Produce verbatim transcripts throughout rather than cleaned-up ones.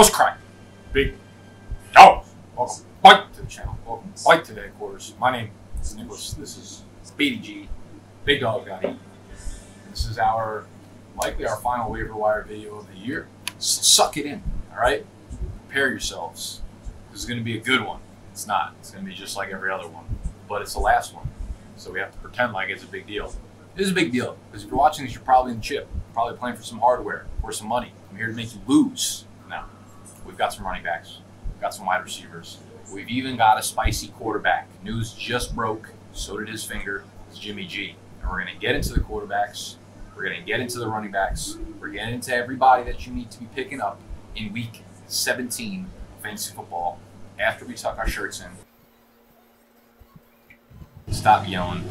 What's cracking, big dogs? Welcome back to the channel. Welcome back to the headquarters. My name is Nicholas. This is B D G. Big Dog Got Eaten. This is our likely our final waiver wire video of the year. Suck it in, all right? Prepare yourselves. This is going to be a good one. It's not. It's going to be just like every other one, but it's the last one, so we have to pretend like it's a big deal. It is a big deal because if you're watching this, you're probably in the chip, you're probably playing for some hardware or some money. I'm here to make you lose. Now, we've got some running backs, we've got some wide receivers, we've even got a spicy quarterback. News just broke. So did his finger. It's Jimmy G. And we're going to get into the quarterbacks. We're going to get into the running backs. We're getting into everybody that you need to be picking up in week seventeen of fantasy football after we tuck our shirts in. Stop yelling.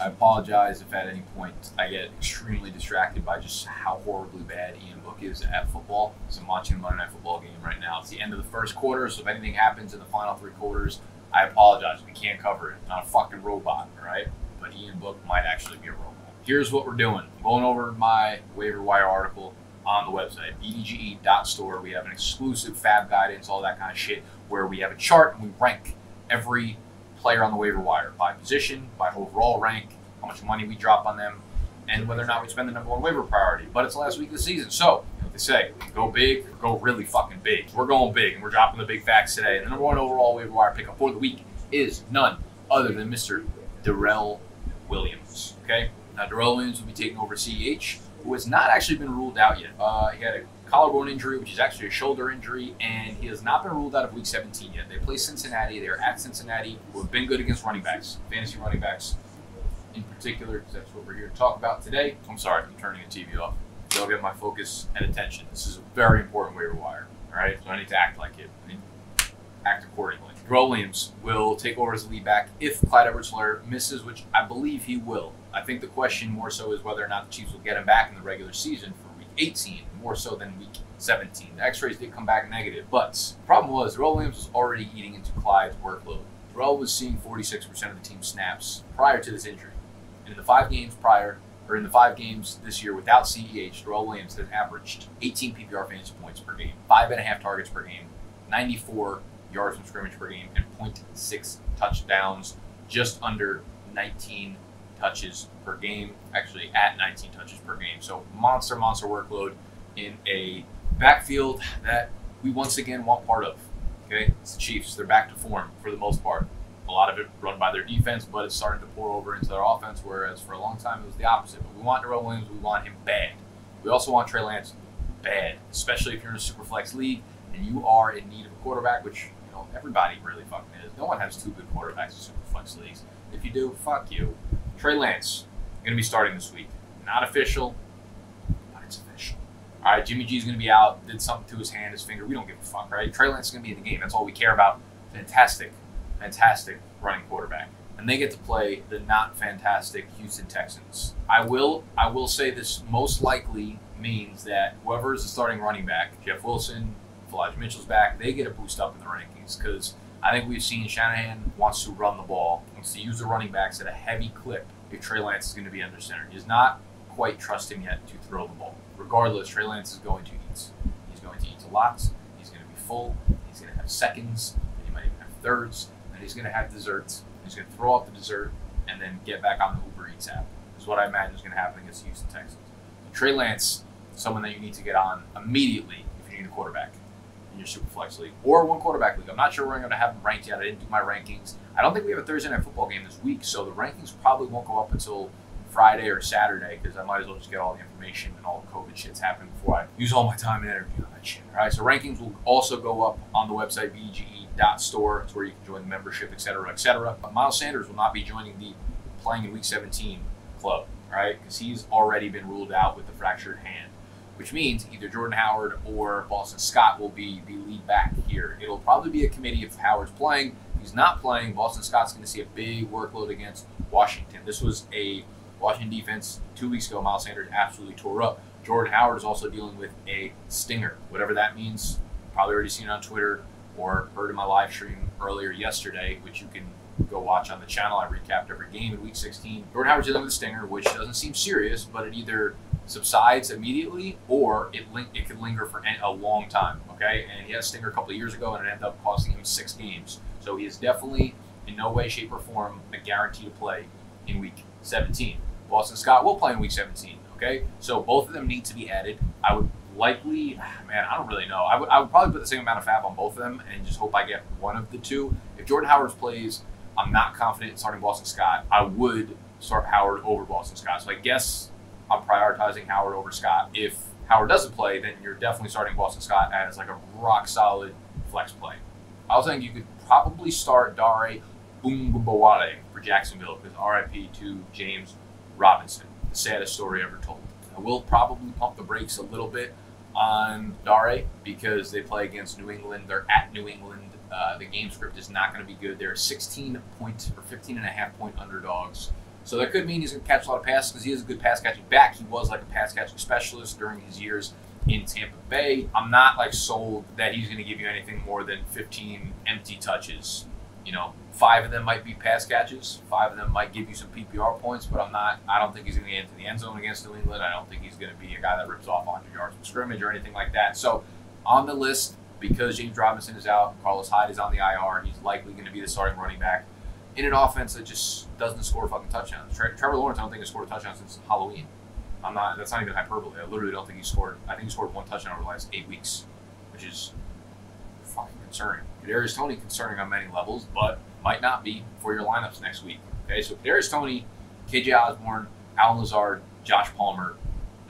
I apologize if at any point I get extremely distracted by just how horribly bad Ian Book is at football. So I'm watching a Monday Night Football game right now. It's the end of the first quarter, so if anything happens in the final three quarters, I apologize. We can't cover it. I'm not a fucking robot, all right? But Ian Book might actually be a robot. Here's what we're doing. I'm going over my waiver wire article on the website, b d g e dot store. We have an exclusive fab guidance, all that kind of shit, where we have a chart and we rank every player on the waiver wire by position, by overall rank, how much money we drop on them, and whether or not we spend the number one waiver priority. But it's the last week of the season, so like they say, go big, go really fucking big. We're going big, and we're dropping the big facts today. And the number one overall waiver wire pickup for the week is none other than Mister Darrel Williams. Okay, now Darrel Williams will be taking over C E H, who has not actually been ruled out yet. Uh, he had a collarbone injury, which is actually a shoulder injury, and he has not been ruled out of week seventeen yet. They play Cincinnati. They're at Cincinnati, who have been good against running backs, fantasy running backs in particular, because that's what we're here to talk about today. I'm sorry, I'm turning the T V off. Y'all get my focus and attention. This is a very important waiver wire, all right? So I need to act like it. I need to act accordingly. Darrel Williams will take over as the lead back if Clyde Edwards-Helaire misses, which I believe he will. I think the question more so is whether or not the Chiefs will get him back in the regular season for week eighteen, more so than week seventeen. The x-rays did come back negative, but the problem was Darrel Williams was already eating into Clyde's workload. Darrel was seeing forty-six percent of the team snaps prior to this injury. And in the five games prior, or in the five games this year without C E H, Darrel Williams has averaged eighteen P P R fantasy points per game, five and a half targets per game, ninety-four yards from scrimmage per game, and zero point six touchdowns, just under nineteen touches per game, actually at nineteen touches per game. So monster, monster workload in a backfield that we once again want part of. Okay, it's the Chiefs. They're back to form for the most part. A lot of it run by their defense, but it's starting to pour over into their offense, whereas for a long time it was the opposite. But we want Darrel Williams. We want him bad. We also want Trey Lance bad, especially if you're in a super flex league and you are in need of a quarterback, which you know everybody really fucking is. No one has two good quarterbacks in super flex leagues. If you do, fuck you. Trey Lance going to be starting this week. Not official, but it's official. All right, Jimmy G's going to be out. Did something to his hand, his finger. We don't give a fuck, right? Trey Lance is going to be in the game. That's all we care about. Fantastic, fantastic running quarterback. And they get to play the not fantastic Houston Texans. I will, I will say this most likely means that whoever is the starting running back, Jeff Wilson, Elijah Mitchell's back, they get a boost up in the rankings because I think we've seen Shanahan wants to run the ball, wants to use the running backs at a heavy clip if Trey Lance is going to be under center. He does not quite trust him yet to throw the ball. Regardless, Trey Lance is going to eat. He's going to eat a lot. He's going to be full. He's going to have seconds. And he might even have thirds. And he's going to have desserts. He's going to throw up the dessert and then get back on the Uber Eats app. This is what I imagine is going to happen against Houston Texans. But Trey Lance, someone that you need to get on immediately if you need a quarterback in your super flex league or one quarterback league. I'm not sure we're going to have them ranked yet. I didn't do my rankings. I don't think we have a Thursday night football game this week, so the rankings probably won't go up until Friday or Saturday because I might as well just get all the information and all the COVID shit's happened before I use all my time and energy on that shit. All right, so rankings will also go up on the website, b d g e dot store. It's where you can join the membership, et cetera, et cetera. But Miles Sanders will not be joining the playing in week seventeen club, all right, because he's already been ruled out with the fractured hand, which means either Jordan Howard or Boston Scott will be the lead back here. It'll probably be a committee if Howard's playing. If he's not playing, Boston Scott's going to see a big workload against Washington. This was a Washington defense two weeks ago. Miles Sanders absolutely tore up. Jordan Howard is also dealing with a stinger, whatever that means. Probably already seen it on Twitter. or heard in my live stream earlier yesterday, which you can go watch on the channel. I recapped every game in week sixteen. Jordan Howard's dealing with a stinger, which doesn't seem serious, but it either subsides immediately or it it can linger for a long time, okay? And he had a stinger a couple of years ago, and it ended up costing him six games. So he is definitely in no way, shape, or form a guarantee to play in week seventeen. Boston Scott will play in week seventeen, okay? So both of them need to be added. I would likely, man, I don't really know. I would, I would probably put the same amount of fab on both of them and just hope I get one of the two. If Jordan Howard plays, I'm not confident in starting Boston Scott. I would start Howard over Boston Scott. So I guess I'm prioritizing Howard over Scott. If Howard doesn't play, then you're definitely starting Boston Scott as like a rock solid flex play. I was thinking you could probably start Dare Ogunbowale for Jacksonville because R I P to James Robinson, the saddest story ever told. I will probably pump the brakes a little bit on Dare because they play against New England. They're at New England. Uh, the game script is not going to be good. They're sixteen point or fifteen and a half point underdogs. So that could mean he's going to catch a lot of passes because he is a good pass catching back. He was like a pass catching specialist during his years in Tampa Bay. I'm not like sold that he's going to give you anything more than fifteen empty touches. You know, five of them might be pass catches. Five of them might give you some P P R points, but I'm not, I don't think he's going to get into the end zone against New England. I don't think he's going to be a guy that rips off one hundred yards from scrimmage or anything like that. So on the list, because James Robinson is out, Carlos Hyde is on the I R, he's likely going to be the starting running back in an offense that just doesn't score fucking touchdowns. Tre Trevor Lawrence, I don't think has scored a touchdown since Halloween. I'm not, that's not even hyperbole. I literally don't think he scored, I think he scored one touchdown over the last eight weeks, which is fucking concerning. Darius Toney concerning on many levels, but might not be for your lineups next week. Okay, so Darius Toney, K J Osborne, Allen Lazard, Josh Palmer,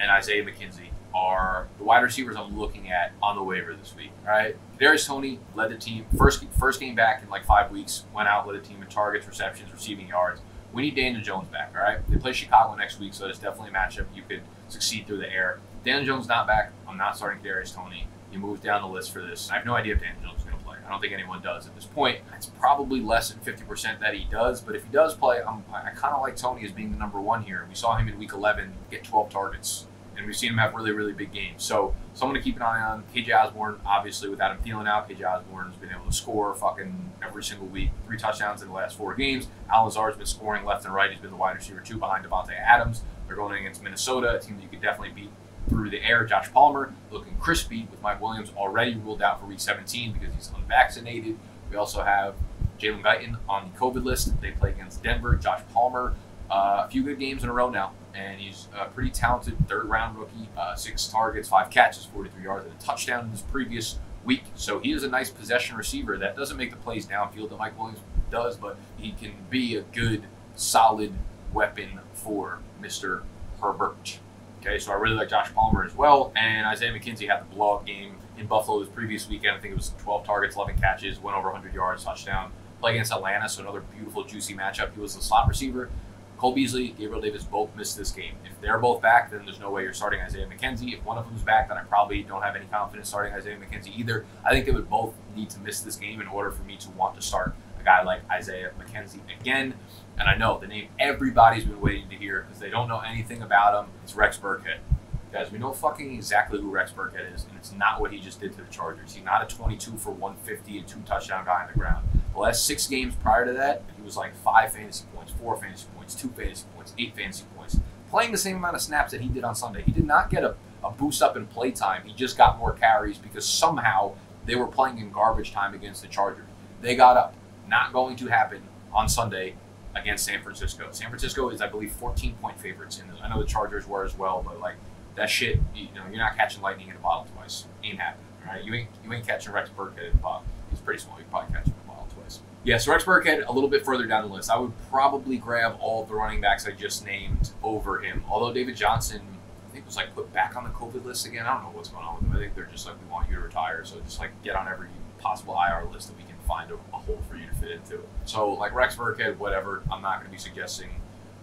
and Isaiah McKenzie are the wide receivers I'm looking at on the waiver this week, all right? Darius Toney led the team, first, first game back in like five weeks, went out, led the team in targets, receptions, receiving yards. We need Daniel Jones back, all right? They play Chicago next week, so it's definitely a matchup you could succeed through the air. Daniel Jones not back. I'm not starting Darius Toney. He moves down the list for this. I have no idea if Daniel Jones is going to play. I don't think anyone does at this point. It's probably less than fifty percent that he does, but if he does play, I'm, I kind of like Toney as being the number one here. We saw him in week eleven get twelve targets, and we've seen him have really, really big games. So someone to keep an eye on. K J Osborne, obviously, with Adam Thielen out, K J Osborne's been able to score fucking every single week. Three touchdowns in the last four games. Allen Lazard's been scoring left and right. He's been the wide receiver two behind Devontae Adams. They're going against Minnesota, a team that you could definitely beat through the air. Josh Palmer looking crispy with Mike Williams already ruled out for week seventeen because he's unvaccinated. We also have Jalen Guyton on the COVID list. They play against Denver. Josh Palmer, uh, a few good games in a row now. And he's a pretty talented third-round rookie, uh, six targets, five catches, forty-three yards, and a touchdown in his previous week. So he is a nice possession receiver that doesn't make the plays downfield that Mike Williams does, but he can be a good, solid weapon for Mister Herbert. Okay, so I really like Josh Palmer as well. And Isaiah McKenzie had the blowout game in Buffalo this previous weekend. I think it was twelve targets, eleven catches, went over one hundred yards, touchdown. Play against Atlanta, so another beautiful, juicy matchup. He was the slot receiver. Cole Beasley, Gabriel Davis both missed this game. If they're both back, then there's no way you're starting Isaiah McKenzie. If one of them's back, then I probably don't have any confidence starting Isaiah McKenzie either. I think they would both need to miss this game in order for me to want to start a guy like Isaiah McKenzie again. And I know the name everybody's been waiting to hear because they don't know anything about him. It's Rex Burkhead. Guys, we know fucking exactly who Rex Burkhead is, and it's not what he just did to the Chargers. He's not a twenty-two for one fifty and two touchdown guy on the ground. The last six games prior to that, he was like five fantasy points, four fantasy points, two fantasy points, eight fantasy points, playing the same amount of snaps that he did on Sunday. He did not get a, a boost up in play time. He just got more carries because somehow they were playing in garbage time against the Chargers. They got up. Not going to happen on Sunday against San Francisco. San Francisco is, I believe, fourteen point favorites in this. I know the Chargers were as well, but like that shit, you know, you're not catching lightning in a bottle twice. Ain't happening, right? You ain't you ain't catching Rex Burkhead in a bottle. He's pretty small. You probably catch him. Yeah, so Rex Burkhead, a little bit further down the list. I would probably grab all of the running backs I just named over him. Although David Johnson, I think, was like put back on the COVID list again. I don't know what's going on with him. I think they're just like, we want you to retire. So just like get on every possible I R list that we can find a, a hole for you to fit into. So like Rex Burkhead, whatever. I'm not going to be suggesting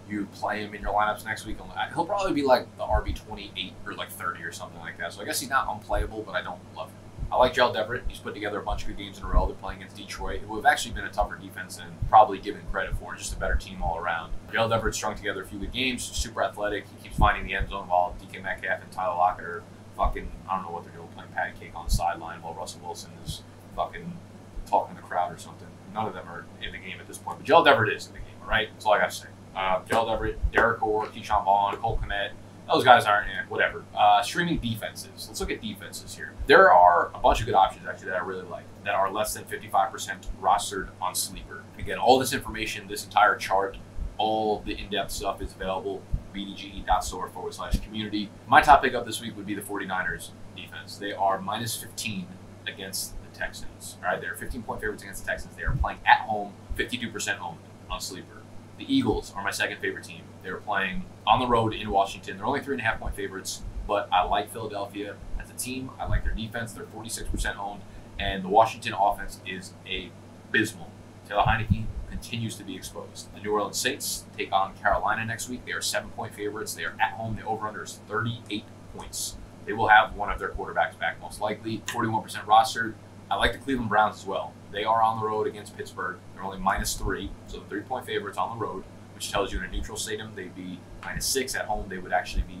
you play him in your lineups next week. He'll probably be like the R B twenty-eight or like thirty or something like that. So I guess he's not unplayable, but I don't love him. I like Joel Debritt. He's put together a bunch of good games in a row. They're playing against Detroit, who have actually been a tougher defense than probably given credit for. Just a better team all around. Joel Debritt strung together a few good games. Super athletic. He keeps finding the end zone while D K Metcalf and Tyler Lockett are fucking, I don't know what they're doing, playing patty cake on the sideline while Russell Wilson is fucking talking to the crowd or something. None of them are in the game at this point, but Joel Debritt is in the game, all right? That's all I got to say. Uh, Joel Debritt, Derek Orr, Keyshawn Vaughn, Cole Kmet, those guys aren't in it, whatever. Uh, streaming defenses. Let's look at defenses here. There are a bunch of good options, actually, that I really like that are less than fifty-five percent rostered on Sleeper. Again, all this information, this entire chart, all the in-depth stuff is available. B D G dot store forward slash community. My top pick up this week would be the forty-niners defense. They are minus fifteen against the Texans. All right, they're fifteen point favorites against the Texans. They are playing at home, fifty-two percent home on Sleeper. The Eagles are my second favorite team. They're playing on the road in Washington. They're only three and a half point favorites, but I like Philadelphia as a team. I like their defense. They're forty-six percent owned, and the Washington offense is abysmal. Taylor Heineke continues to be exposed. The New Orleans Saints take on Carolina next week. They are seven point favorites. They are at home. The over-under is thirty-eight points. They will have one of their quarterbacks back, most likely. forty-one percent rostered. I like the Cleveland Browns as well. They are on the road against Pittsburgh. They're only minus three, so three-point favorites on the road, which tells you in a neutral stadium they'd be minus six. At home, they would actually be,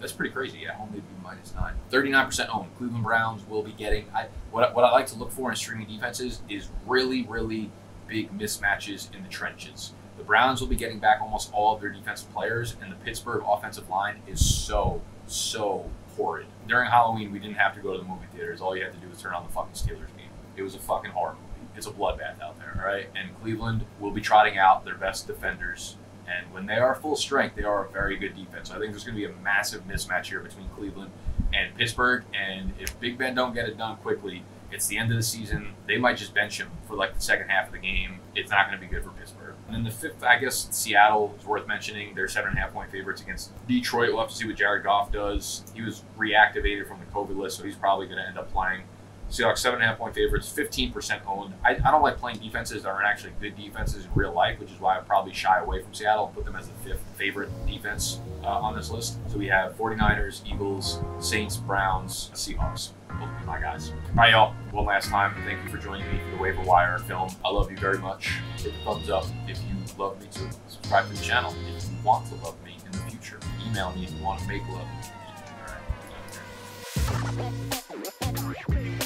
that's pretty crazy. At home, they'd be minus nine. thirty-nine percent owned. Cleveland Browns will be getting, I, what, what I like to look for in streaming defenses is really, really big mismatches in the trenches. The Browns will be getting back almost all of their defensive players, and the Pittsburgh offensive line is so, so horrid. During Halloween, we didn't have to go to the movie theaters. All you had to do was turn on the fucking Steelers game. It was a fucking horror movie. It's a bloodbath out there, all right? And Cleveland will be trotting out their best defenders, and when they are full strength, they are a very good defense. So I think there's going to be a massive mismatch here between Cleveland and Pittsburgh, and if Big Ben don't get it done quickly, it's the end of the season. They might just bench him for like the second half of the game. It's not going to be good for Pittsburgh. And then the fifth, I guess, Seattle is worth mentioning. They're seven and a half point favorites against Detroit. We'll have to see what Jared Goff does. He was reactivated from the COVID list, so he's probably going to end up playing. Seahawks, seven and a half point favorites, fifteen percent owned. I, I don't like playing defenses that aren't actually good defenses in real life, which is why I probably shy away from Seattle and put them as the fifth favorite defense uh, on this list. So we have forty-niners, Eagles, Saints, Browns, Seahawks. Those will be my guys. All right, y'all. One last time, thank you for joining me for the Waiver Wire film. I love you very much. Hit the thumbs up if you love me too. Subscribe to the channel if you want to love me in the future. Email me if you want to make love. All right.